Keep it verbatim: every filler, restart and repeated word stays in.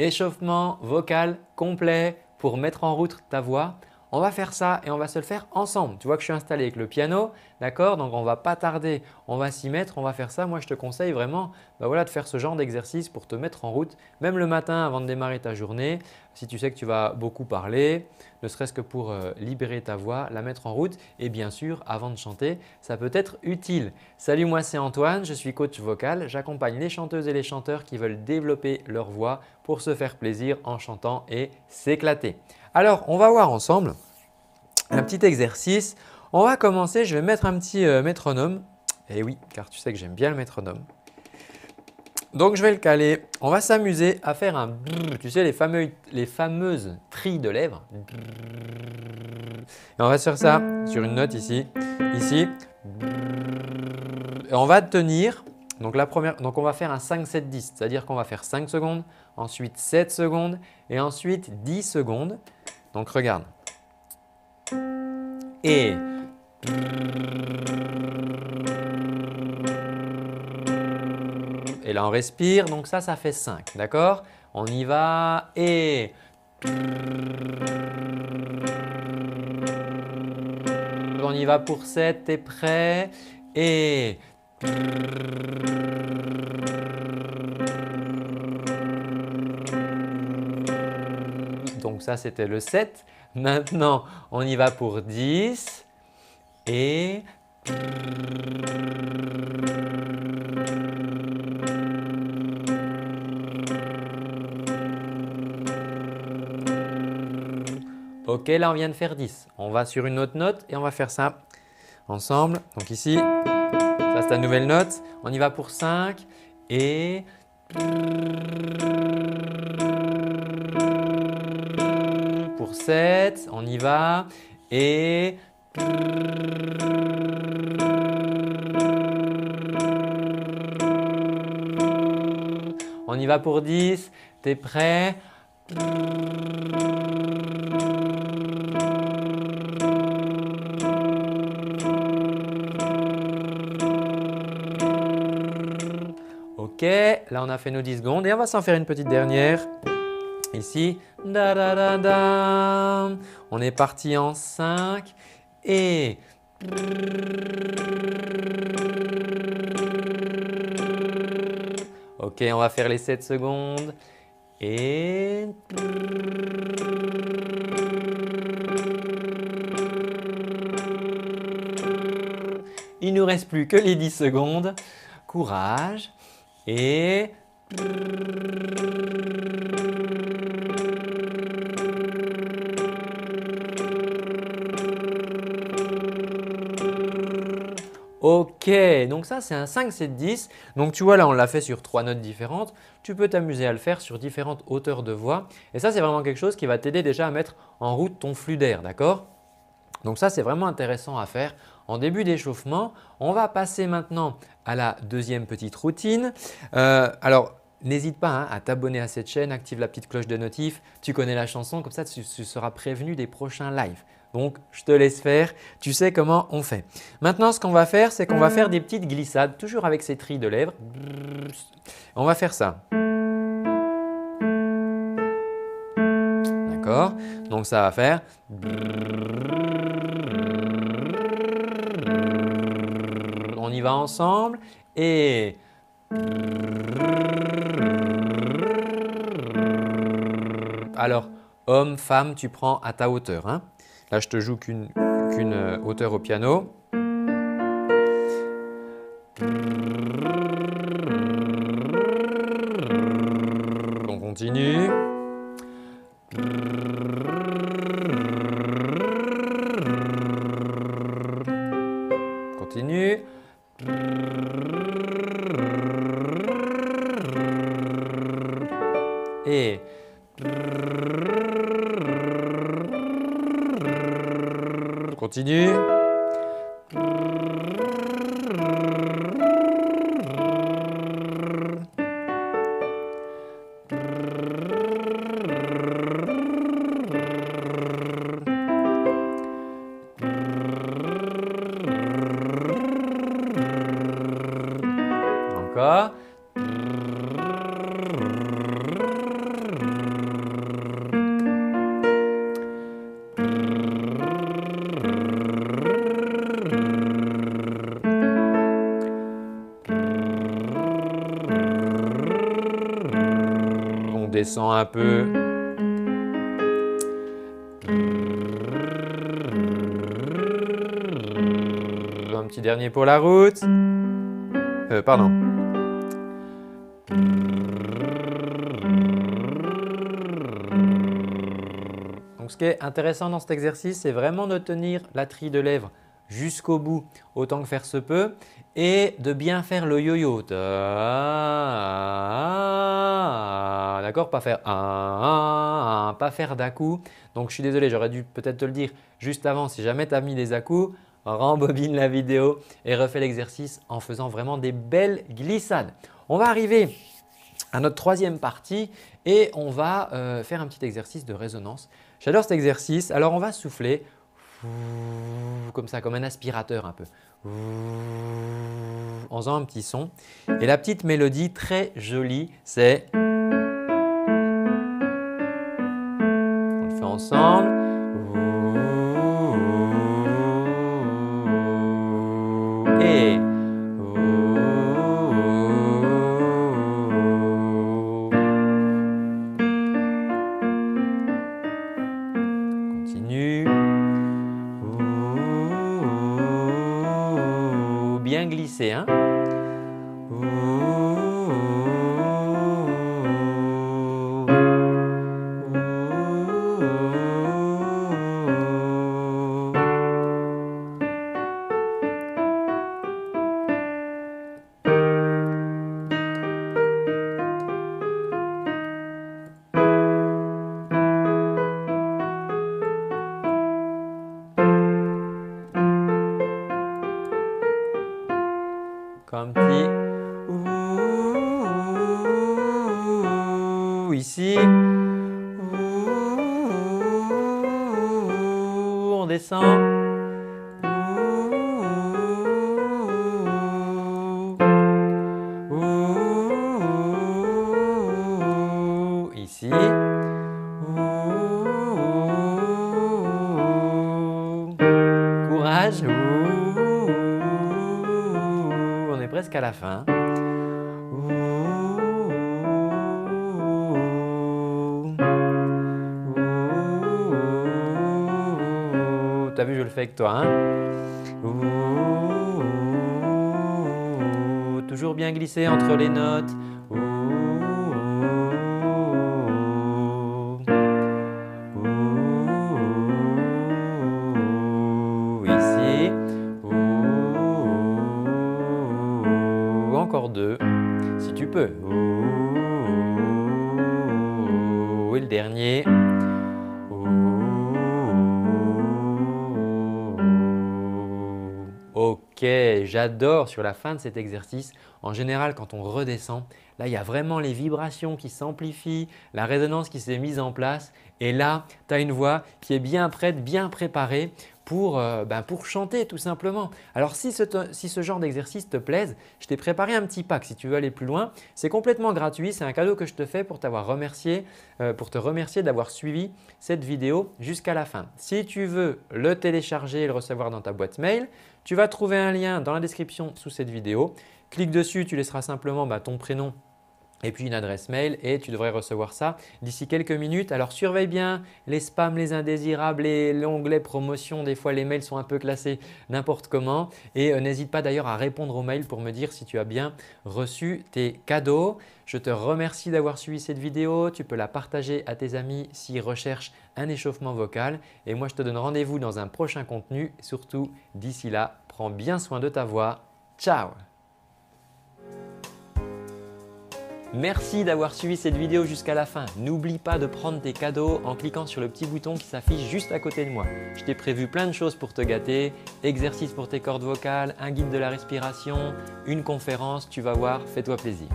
échauffement vocal complet pour mettre en route ta voix. On va faire ça et on va se le faire ensemble. Tu vois que je suis installé avec le piano, d'accord? Donc, on ne va pas tarder, on va s'y mettre, on va faire ça. Moi, je te conseille vraiment ben voilà, de faire ce genre d'exercice pour te mettre en route, même le matin avant de démarrer ta journée, si tu sais que tu vas beaucoup parler, ne serait-ce que pour euh, libérer ta voix, la mettre en route et bien sûr, avant de chanter, ça peut être utile. Salut, moi c'est Antoine, je suis coach vocal, j'accompagne les chanteuses et les chanteurs qui veulent développer leur voix pour se faire plaisir en chantant et s'éclater. Alors, on va voir ensemble un petit exercice. On va commencer, je vais mettre un petit euh, métronome. Eh oui, car tu sais que j'aime bien le métronome. Donc, je vais le caler. On va s'amuser à faire un brrr, tu sais, les, fameux, les fameuses trilles de lèvres. Et on va faire ça sur une note ici, ici. Et on va tenir. Donc, la première, donc on va faire un cinq, sept, dix, c'est-à-dire qu'on va faire cinq secondes, ensuite sept secondes et ensuite dix secondes. Donc, regarde. Et… Et là, on respire. Donc ça, ça fait cinq. D'accord? On y va et… On y va pour sept. T'es prêt? Et… Donc ça, c'était le sept. Maintenant, on y va pour dix. Et… Ok, là on vient de faire dix. On va sur une autre note et on va faire ça ensemble. Donc ici, ça c'est ta nouvelle note. On y va pour cinq et… Pour sept, on y va et… On y va pour dix. T'es prêt? Ok, là on a fait nos dix secondes et on va s'en faire une petite dernière. Ici, da da da da. On est parti en cinq et… Ok, on va faire les sept secondes et… Il ne nous reste plus que les dix secondes. Courage et… Ok, donc ça c'est un cinq, sept, dix. Donc tu vois là on l'a fait sur trois notes différentes. Tu peux t'amuser à le faire sur différentes hauteurs de voix. Et ça c'est vraiment quelque chose qui va t'aider déjà à mettre en route ton flux d'air, d'accord? Donc ça c'est vraiment intéressant à faire en début d'échauffement. On va passer maintenant à la deuxième petite routine. Euh, alors n'hésite pas hein, à t'abonner à cette chaîne, active la petite cloche de notif. Tu connais la chanson, comme ça tu, tu seras prévenu des prochains lives. Donc, je te laisse faire, tu sais comment on fait. Maintenant, ce qu'on va faire, c'est qu'on va faire des petites glissades, toujours avec ces trilles de lèvres. On va faire ça. D'accord? Donc, ça va faire… On y va ensemble et… Alors, homme, femme, tu prends à ta hauteur, hein? Là, je te joue qu'une qu'une hauteur au piano. On continue. Continue. Et… Continue. Encore. descend un peu. Un petit dernier pour la route. Euh, pardon. Donc ce qui est intéressant dans cet exercice, c'est vraiment de tenir la trille de lèvres jusqu'au bout autant que faire se peut et de bien faire le yo-yo. D'accord, pas faire un, pas faire d'à-coups. Donc je suis désolé, j'aurais dû peut-être te le dire juste avant. Si jamais tu as mis des à-coups, rembobine la vidéo et refais l'exercice en faisant vraiment des belles glissades. On va arriver à notre troisième partie et on va euh, faire un petit exercice de résonance. J'adore cet exercice. Alors on va souffler comme ça, comme un aspirateur un peu, en faisant un petit son. Et la petite mélodie très jolie, c'est… On le fait ensemble. Et… glisser, hein. Comme petit ouh ici, ouh, on descend, ouh, ouh, ici. Ouh, courage. Presqu'à la fin. T'as vu, je le fais avec toi, hein. Toujours bien glissé entre les notes. Deux, si tu peux. Et le dernier. Ok, j'adore sur la fin de cet exercice. En général, quand on redescend, là, il y a vraiment les vibrations qui s'amplifient, la résonance qui s'est mise en place. Et là, tu as une voix qui est bien prête, bien préparée pour, euh, ben pour chanter tout simplement. Alors si ce, si ce genre d'exercice te plaise, je t'ai préparé un petit pack si tu veux aller plus loin. C'est complètement gratuit, c'est un cadeau que je te fais pour t'avoir remercié, euh, pour te remercier d'avoir suivi cette vidéo jusqu'à la fin. Si tu veux le télécharger et le recevoir dans ta boîte mail, tu vas trouver un lien dans la description sous cette vidéo. Clique dessus, tu laisseras simplement ben, ton prénom et puis une adresse mail et tu devrais recevoir ça d'ici quelques minutes. Alors surveille bien les spams, les indésirables, l'onglet promotion. Des fois, les mails sont un peu classés n'importe comment et euh, n'hésite pas d'ailleurs à répondre aux mails pour me dire si tu as bien reçu tes cadeaux. Je te remercie d'avoir suivi cette vidéo. Tu peux la partager à tes amis s'ils recherchent un échauffement vocal et moi, je te donne rendez-vous dans un prochain contenu. Surtout, d'ici là, prends bien soin de ta voix. Ciao! Merci d'avoir suivi cette vidéo jusqu'à la fin. N'oublie pas de prendre tes cadeaux en cliquant sur le petit bouton qui s'affiche juste à côté de moi. Je t'ai prévu plein de choses pour te gâter, exercices pour tes cordes vocales, un guide de la respiration, une conférence, tu vas voir, fais-toi plaisir.